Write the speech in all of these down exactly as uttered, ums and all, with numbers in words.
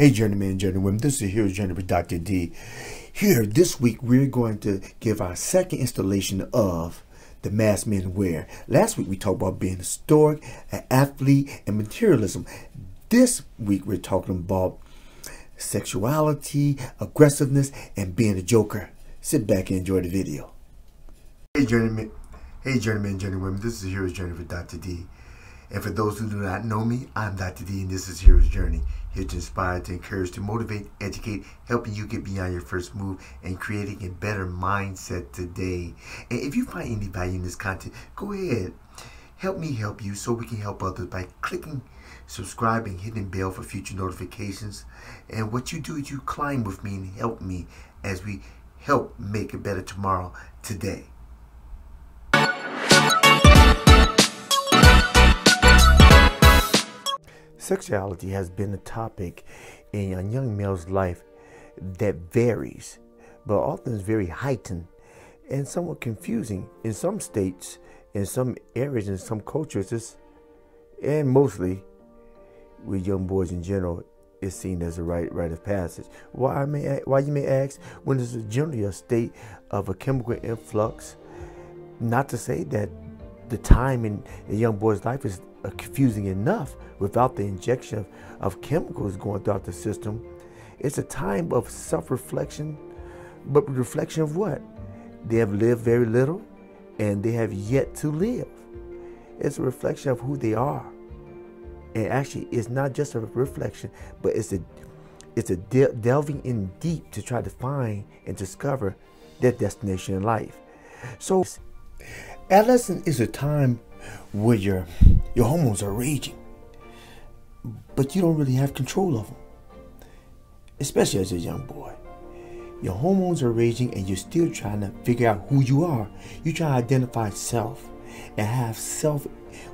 Hey, journeymen and journeywomen, this is A Hero's Journey with Doctor D. Here, this week, we're going to give our second installation of The Mask Men Wear. Last week, we talked about being historic, an athlete, and materialism. This week, we're talking about sexuality, aggressiveness, and being a joker. Sit back and enjoy the video. Hey, journeymen, hey, journeymen and journeywomen, this is A Hero's Journey with Doctor D. And for those who do not know me, I'm Doctor D and this is Hero's Journey, here to inspire, to encourage, to motivate, educate, helping you get beyond your first move and creating a better mindset today. And if you find any value in this content, go ahead, help me help you so we can help others by clicking, subscribing, hitting bell for future notifications. And what you do is you climb with me and help me as we help make a better tomorrow today. Sexuality has been a topic in a young male's life that varies, but often is very heightened and somewhat confusing. In some states, in some areas, in some cultures, it's, and mostly with young boys in general, it's seen as a rite, rite of passage. Why, I may, why you may ask, when there's generally a state of a chemical influx, not to say that the time in a young boy's life is confusing enough without the injection of, of chemicals going throughout the system. It's a time of self-reflection, but reflection of what? They have lived very little and they have yet to live. It's a reflection of who they are. And actually, it's not just a reflection, but it's a, it's a de- delving in deep to try to find and discover their destination in life. So, adolescence is a time where your, your hormones are raging, but you don't really have control of them, especially as a young boy. Your hormones are raging and you're still trying to figure out who you are. You try to identify self and have self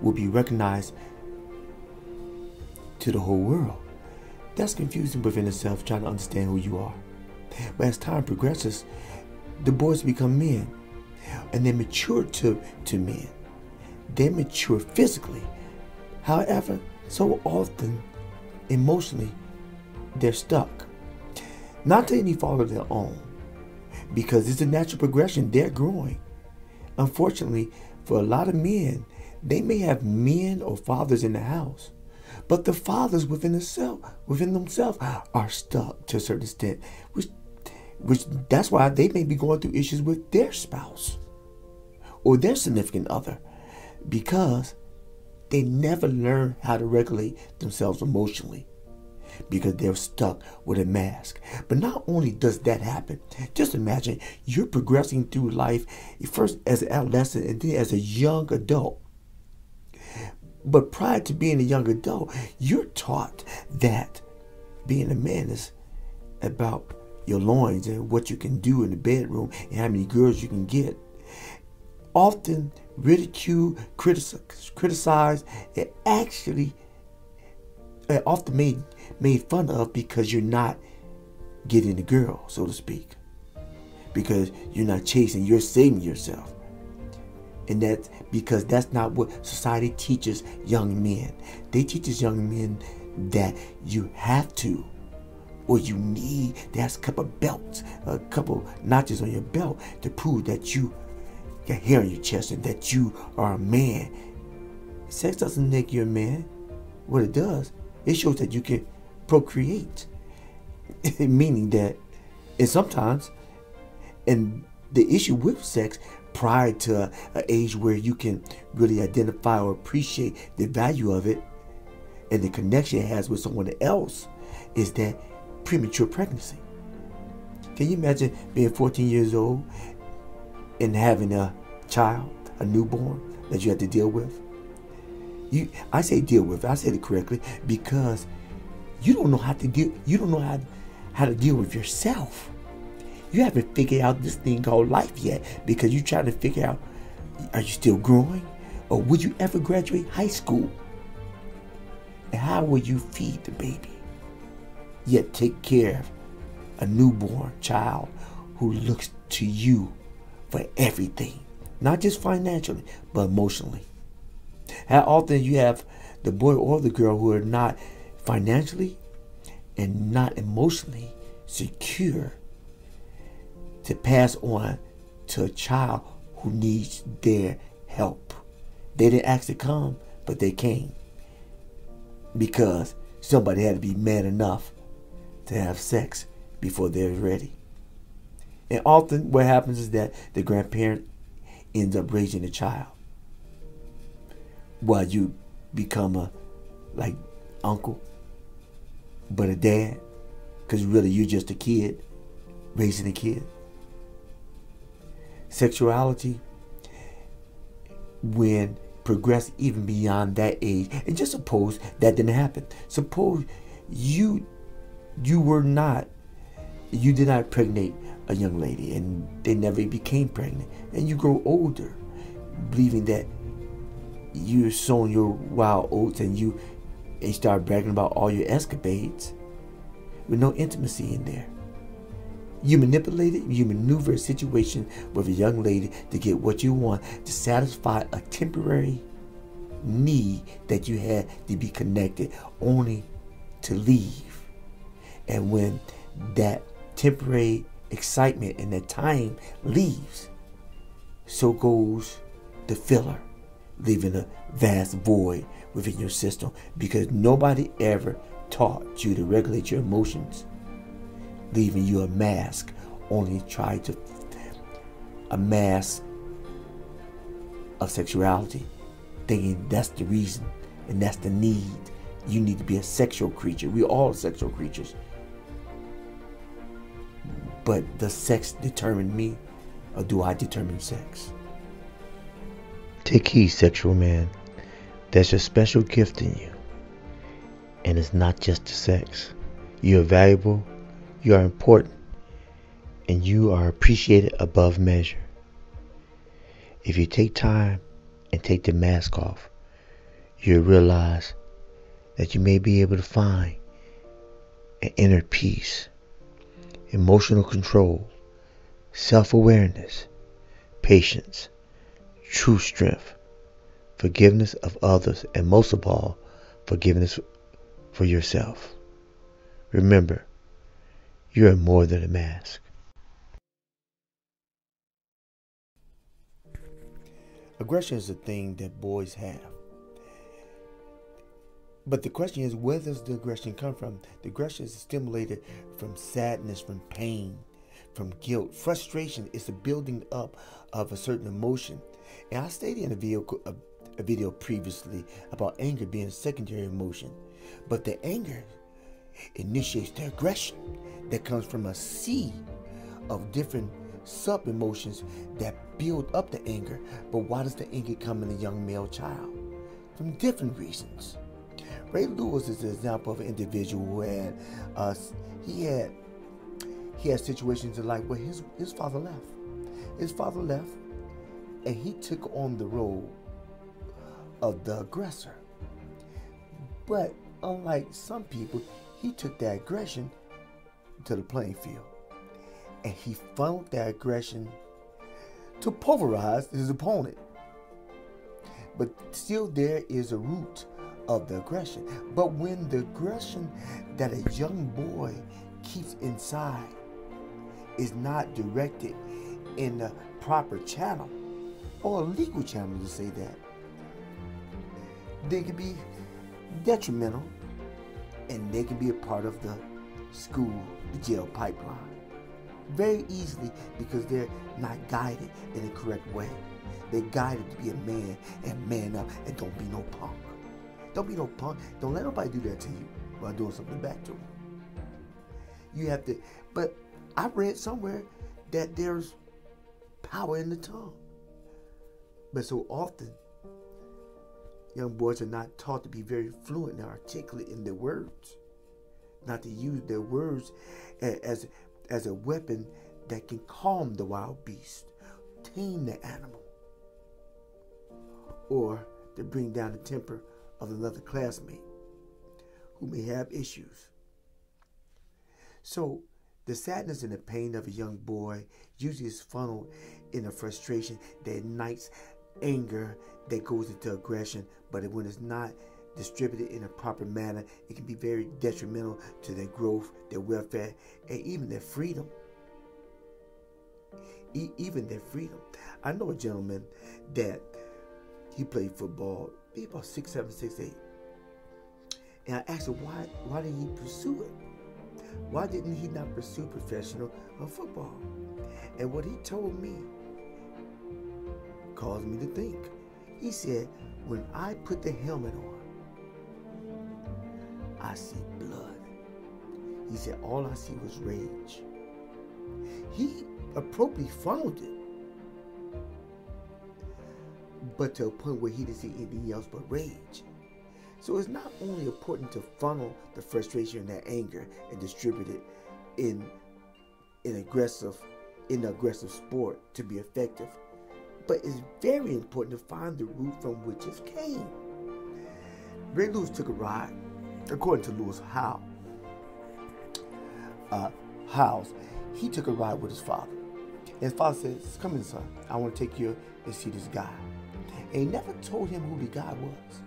will be recognized to the whole world. That's confusing within itself, trying to understand who you are. But as time progresses, the boys become men and they mature to, to men. They mature physically. However, so often, emotionally, they're stuck. Not to any fault of their own, because it's a natural progression. They're growing. Unfortunately, for a lot of men, they may have men or fathers in the house, but the fathers within themselves, within themselves, are stuck to a certain extent. Which, which that's why they may be going through issues with their spouse or their significant other, because they never learn how to regulate themselves emotionally because they're stuck with a mask. But not only does that happen, just imagine you're progressing through life first as an adolescent and then as a young adult. But prior to being a young adult, you're taught that being a man is about your loins and what you can do in the bedroom and how many girls you can get. Often ridiculed, critici criticized, and actually uh, often made, made fun of because you're not getting the girl, so to speak. Because you're not chasing, you're saving yourself. And that's because that's not what society teaches young men. They teach young men that you have to, or you need, that's a couple belts, a couple notches on your belt to prove that you got hair on your chest and that you are a man. Sex doesn't make you a man. What it does, it shows that you can procreate. Meaning that, and sometimes, and the issue with sex prior to an age where you can really identify or appreciate the value of it and the connection it has with someone else is that premature pregnancy. Can you imagine being fourteen years old and having a child, a newborn that you have to deal with? You, I say deal with. I said it correctly because you don't know how to deal. You don't know how how to deal with yourself. You haven't figured out this thing called life yet because you're trying to figure out: are you still growing, or would you ever graduate high school? And how will you feed the baby? Yet take care of a newborn child who looks to you for everything, not just financially, but emotionally. How often you have the boy or the girl who are not financially and not emotionally secure to pass on to a child who needs their help. They didn't ask to come, but they came because somebody had to be man enough to have sex before they're ready. And often what happens is that the grandparent ends up raising the child while you become a like uncle, but a dad, because really you're just a kid raising a kid. Sexuality, when progressed even beyond that age, and just suppose that didn't happen. Suppose you you were not, you did not impregnate a young lady and they never became pregnant, and you grow older believing that you're sowing your wild oats, and you and start bragging about all your escapades with no intimacy in there. You manipulated, you maneuver a situation with a young lady to get what you want, to satisfy a temporary need that you had to be connected, only to leave. And when that temporary excitement and that time leaves, so goes the filler, leaving a vast void within your system, because nobody ever taught you to regulate your emotions, leaving you a mask, only try to a mask of sexuality, thinking that's the reason and that's the need. You need to be a sexual creature. We're all sexual creatures. But does sex determine me, or do I determine sex? Take heed, sexual man. That's your special gift in you. And it's not just the sex. You are valuable, you are important, and you are appreciated above measure. If you take time and take the mask off, you'll realize that you may be able to find an inner peace, emotional control, self-awareness, patience, true strength, forgiveness of others, and most of all, forgiveness for yourself. Remember, you are more than a mask. Aggression is a thing that boys have. But the question is, where does the aggression come from? The aggression is stimulated from sadness, from pain, from guilt. Frustration is the building up of a certain emotion. And I stated in a video, a, a video previously about anger being a secondary emotion. But the anger initiates the aggression that comes from a sea of different sub-emotions that build up the anger. But why does the anger come in a young male child? From different reasons. Ray Lewis is an example of an individual who had, uh, he had, he had situations in life where his, his father left. His father left, and he took on the role of the aggressor. But unlike some people, he took that aggression to the playing field, and he funneled that aggression to pulverize his opponent. But still there is a root of the aggression. But when the aggression that a young boy keeps inside is not directed in the proper channel, or a legal channel to say that, they can be detrimental, and they can be a part of the school, the jail pipeline very easily, because they're not guided in the correct way. They're guided to be a man and man up, and don't be no punk. Don't be no punk. Don't let nobody do that to you while doing something back to them. You have to, but I read somewhere that there's power in the tongue. But so often, young boys are not taught to be very fluent and articulate in their words, not to use their words as, as a weapon that can calm the wild beast, tame the animal, or to bring down the temper of another classmate who may have issues. So the sadness and the pain of a young boy usually is funneled in a frustration that ignites anger that goes into aggression. But when it's not distributed in a proper manner, it can be very detrimental to their growth, their welfare, and even their freedom. E even their freedom. I know a gentleman that he played football, he about six seven, six eight. And I asked him why why didn't he pursue it? Why didn't he not pursue professional football? And what he told me caused me to think. He said, when I put the helmet on, I see blood. He said, all I see was rage. He appropriately funneled it, but to a point where he didn't see anything else but rage. So it's not only important to funnel the frustration and that anger and distribute it in an aggressive, in an aggressive sport to be effective, but it's very important to find the root from which it came. Ray Lewis took a ride, according to Lewis Howes, uh, Howes, he took a ride with his father. His father says, come in, son, I want to take you and see this guy. And he never told him who the guy was.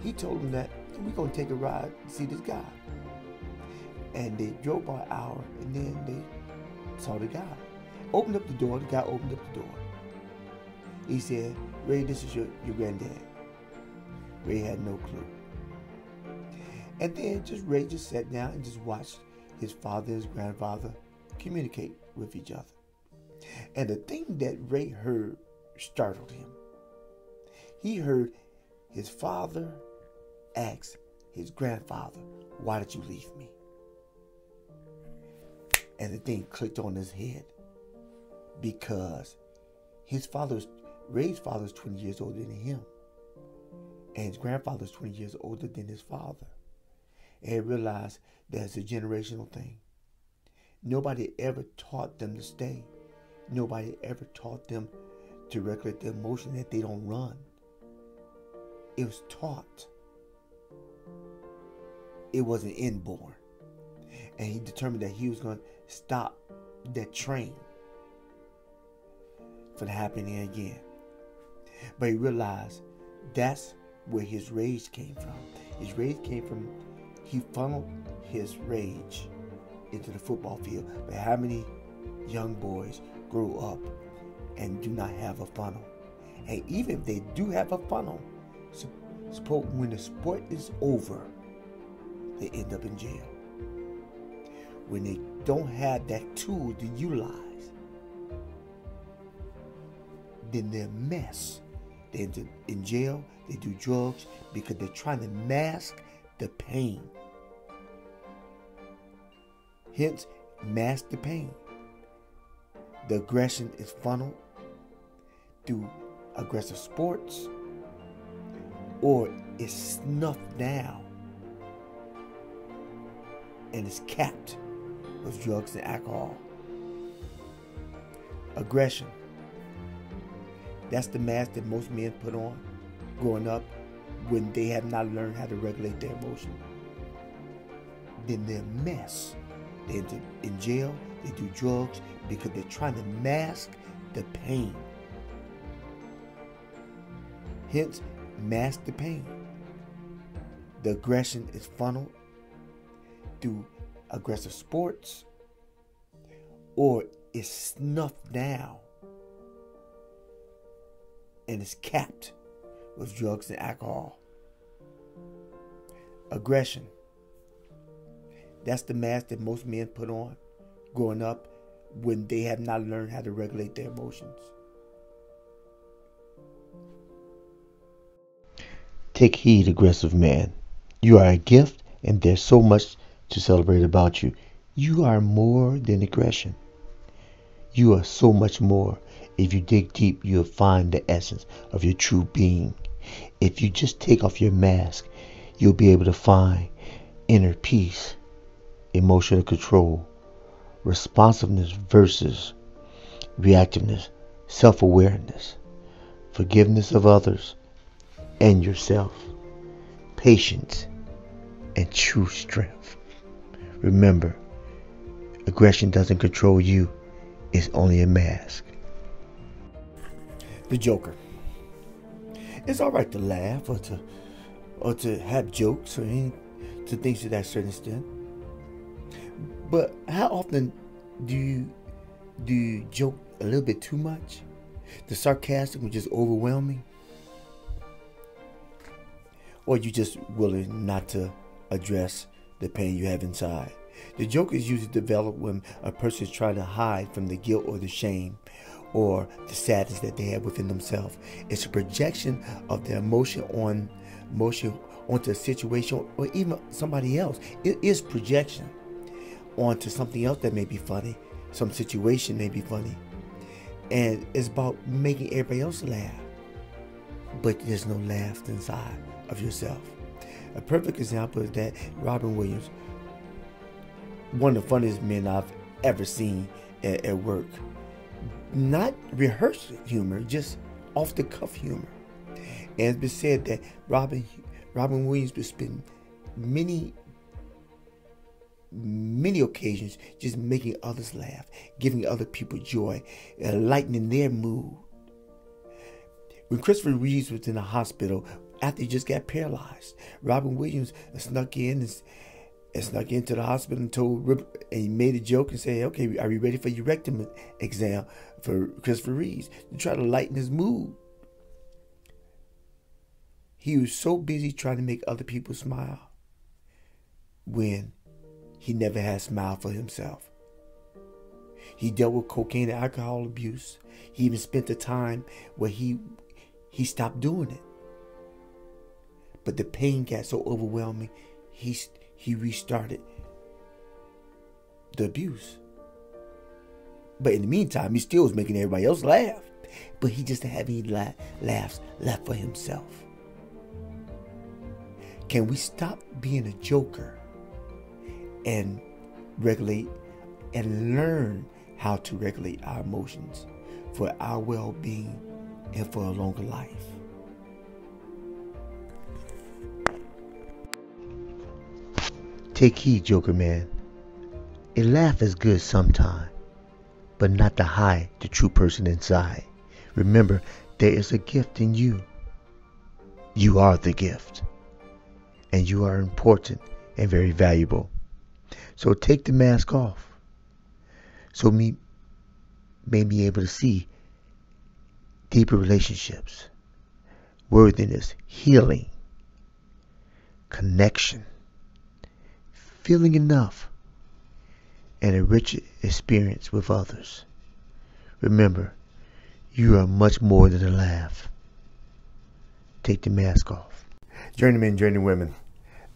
He told him that we're going to take a ride and see this guy. And they drove by an hour, and then they saw the guy. Opened up the door, the guy opened up the door. He said, Ray, this is your, your granddad. Ray had no clue. And then just Ray just sat down and just watched his father and his grandfather communicate with each other. And the thing that Ray heard startled him. He heard his father ask his grandfather, why did you leave me? And the thing clicked on his head, because his father's, Ray's father is twenty years older than him. And his grandfather is twenty years older than his father. And he realized that it's a generational thing. Nobody ever taught them to stay. Nobody ever taught them to regulate their emotion, that they don't run. It was taught. It wasn't inborn. And he determined that he was going to stop that train from happening again. But he realized that's where his rage came from. His rage came from, he funneled his rage into the football field. But how many young boys grow up and do not have a funnel? And even if they do have a funnel, when the sport is over, they end up in jail. When they don't have that tool to utilize, then they're a mess. They end up in jail, they do drugs, because they're trying to mask the pain. Hence, mask the pain. The aggression is funneled through aggressive sports, or it's snuffed down and it's capped with drugs and alcohol. Aggression. That's the mask that most men put on growing up when they have not learned how to regulate their emotion. Then they're a mess. They end up in jail, they do drugs, because they're trying to mask the pain. Hence, mask the pain. The aggression is funneled through aggressive sports, or it's snuffed down and it's capped with drugs and alcohol. Aggression. That's the mask that most men put on growing up when they have not learned how to regulate their emotions. Take heed, aggressive man. You are a gift, and there's so much to celebrate about you. You are more than aggression. You are so much more. If you dig deep, you'll find the essence of your true being. If you just take off your mask, you'll be able to find inner peace, emotional control, responsiveness versus reactiveness, self-awareness, forgiveness of others and yourself, patience, and true strength. Remember, aggression doesn't control you. It's only a mask. The Joker. It's alright to laugh or to or to have jokes or any, to things to that certain extent. But how often do you do you joke a little bit too much? The sarcasm was just overwhelming, or you just willing not to address the pain you have inside. The joke is usually developed when a person is trying to hide from the guilt or the shame or the sadness that they have within themselves. It's a projection of their emotion on emotion onto a situation or even somebody else. It is projection onto something else that may be funny. Some situation may be funny. And it's about making everybody else laugh. But there's no laugh inside of yourself. A perfect example is that Robin Williams, one of the funniest men I've ever seen at, at work. Not rehearsed humor, just off the cuff humor. And it's been said that Robin Robin Williams would spend many, many occasions just making others laugh, giving other people joy, uh, lightening their mood. When Christopher Reeves was in the hospital after he just got paralyzed, Robin Williams snuck in and, and snuck into the hospital and told, and he made a joke and said, "Okay, are you ready for your rectum exam for Christopher Reeves?" to try to lighten his mood. He was so busy trying to make other people smile when he never had a smile for himself. He dealt with cocaine and alcohol abuse. He even spent the time where he he stopped doing it. But the pain got so overwhelming, he, he restarted the abuse. But in the meantime, he still was making everybody else laugh. But he just didn't have any la laughs left for himself. Can we stop being a joker and regulate and learn how to regulate our emotions for our well-being and for a longer life? Take heed, Joker Man. A laugh is good sometime, but not to hide the true person inside. Remember, there is a gift in you. You are the gift. And you are important and very valuable. So take the mask off, so me may be able to see deeper relationships, worthiness, healing, connection, feeling enough, and a rich experience with others. Remember, you are much more than a laugh. Take the mask off. Journeymen, journeywomen,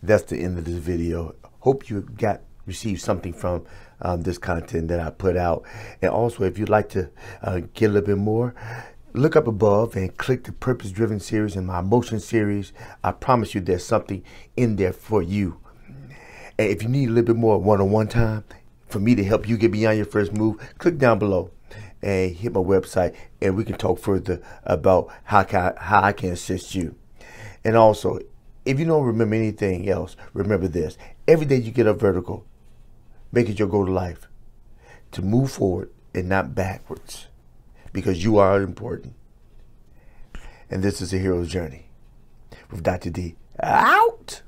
that's the end of this video. Hope you got received something from um, this content that I put out. And also, if you'd like to uh, get a little bit more, look up above and click the Purpose Driven series and my Emotion series. I promise you there's something in there for you. And if you need a little bit more one-on-one time for me to help you get beyond your first move, click down below and hit my website, and we can talk further about how, can, how I can assist you. And also, if you don't remember anything else, remember this. Every day you get up vertical, make it your goal to life, to move forward and not backwards, because you are important. And this is A Hero's Journey with Doctor D. Out!